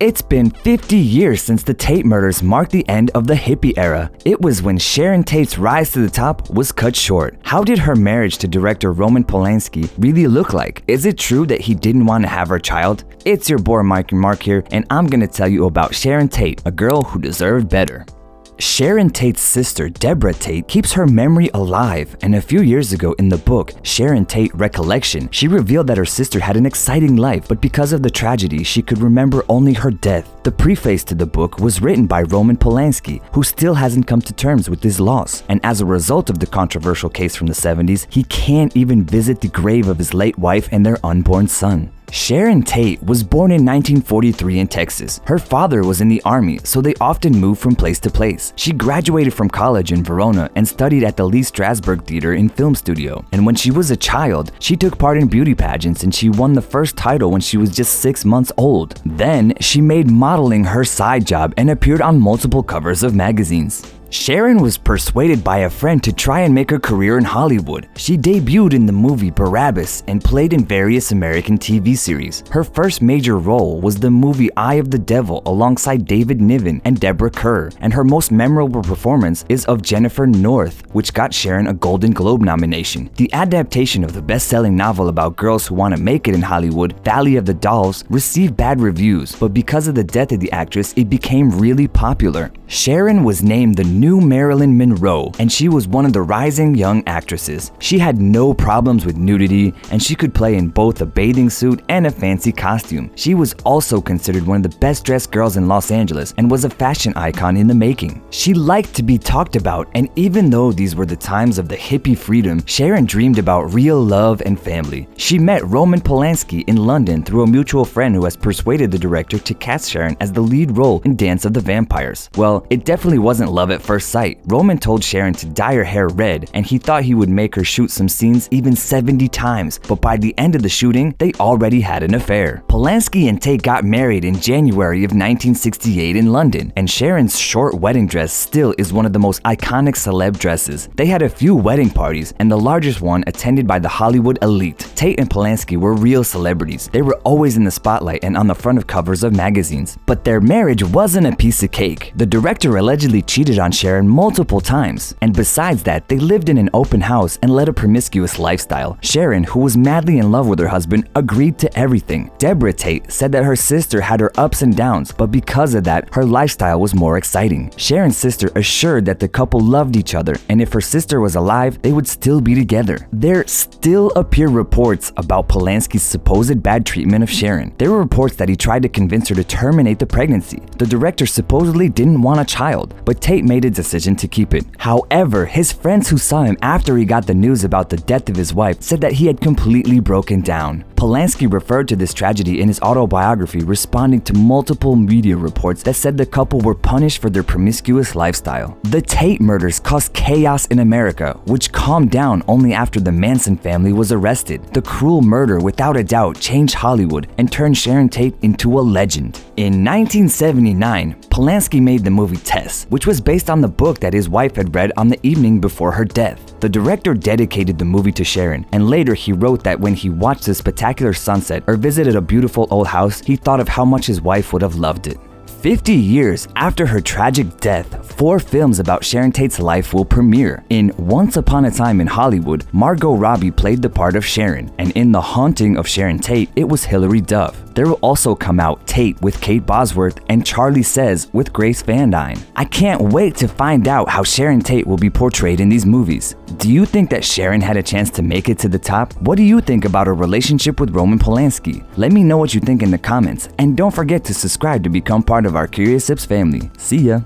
It's been 50 years since the Tate murders marked the end of the hippie era. It was when Sharon Tate's rise to the top was cut short. How did her marriage to director Roman Polanski really look like? Is it true that he didn't want to have her child? It's your boy Mark here, and I'm gonna tell you about Sharon Tate, a girl who deserved better. Sharon Tate's sister, Debra Tate, keeps her memory alive, and a few years ago in the book, Sharon Tate Recollection, she revealed that her sister had an exciting life, but because of the tragedy, she could remember only her death. The preface to the book was written by Roman Polanski, who still hasn't come to terms with his loss, and as a result of the controversial case from the 70s, he can't even visit the grave of his late wife and their unborn son. Sharon Tate was born in 1943 in Texas. Her father was in the army, so they often moved from place to place. She graduated from college in Verona and studied at the Lee Strasberg Theater and Film Studio. And when she was a child, she took part in beauty pageants and she won the first title when she was just 6 months old. Then, she made modeling her side job and appeared on multiple covers of magazines. Sharon was persuaded by a friend to try and make her career in Hollywood. She debuted in the movie Barabbas and played in various American TV series. Her first major role was the movie Eye of the Devil alongside David Niven and Deborah Kerr, and her most memorable performance is of Jennifer North, which got Sharon a Golden Globe nomination. The adaptation of the best-selling novel about girls who want to make it in Hollywood, Valley of the Dolls, received bad reviews, but because of the death of the actress, it became really popular. Sharon was named the new Marilyn Monroe, and she was one of the rising young actresses. She had no problems with nudity, and she could play in both a bathing suit and a fancy costume. She was also considered one of the best-dressed girls in Los Angeles and was a fashion icon in the making. She liked to be talked about, and even though these were the times of the hippie freedom, Sharon dreamed about real love and family. She met Roman Polanski in London through a mutual friend who has persuaded the director to cast Sharon as the lead role in Dance of the Vampires. Well, it definitely wasn't love at first sight. Roman told Sharon to dye her hair red, and he thought he would make her shoot some scenes even 70 times, but by the end of the shooting, they already had an affair. Polanski and Tate got married in January of 1968 in London, and Sharon's short wedding dress still is one of the most iconic celeb dresses. They had a few wedding parties, and the largest one attended by the Hollywood elite. Tate and Polanski were real celebrities. They were always in the spotlight and on the front of covers of magazines. But their marriage wasn't a piece of cake. The director allegedly cheated on Sharon multiple times, and besides that, they lived in an open house and led a promiscuous lifestyle. Sharon, who was madly in love with her husband, agreed to everything. Debra Tate said that her sister had her ups and downs, but because of that, her lifestyle was more exciting. Sharon's sister assured that the couple loved each other, and if her sister was alive, they would still be together. There still appear reports about Polanski's supposed bad treatment of Sharon. There were reports that he tried to convince her to terminate the pregnancy. The director supposedly didn't want a child, but Tate made a decision to keep it. However, his friends who saw him after he got the news about the death of his wife said that he had completely broken down. Polanski referred to this tragedy in his autobiography, responding to multiple media reports that said the couple were punished for their promiscuous lifestyle. The Tate murders caused chaos in America, which calmed down only after the Manson family was arrested. The cruel murder, without a doubt, changed Hollywood and turned Sharon Tate into a legend. In 1979, Polanski made the movie Tess, which was based on the book that his wife had read on the evening before her death. The director dedicated the movie to Sharon, and later he wrote that when he watched the spectacular sunset or visited a beautiful old house, he thought of how much his wife would have loved it. 50 years after her tragic death, 4 films about Sharon Tate's life will premiere. In Once Upon a Time in Hollywood, Margot Robbie played the part of Sharon, and in The Haunting of Sharon Tate, it was Hilary Duff. There will also come out Tate with Kate Bosworth and Charlie Says with Grace Van Dyne. I can't wait to find out how Sharon Tate will be portrayed in these movies. Do you think that Sharon had a chance to make it to the top? What do you think about her relationship with Roman Polanski? Let me know what you think in the comments, and don't forget to subscribe to become part of our Curious Sips family. See ya!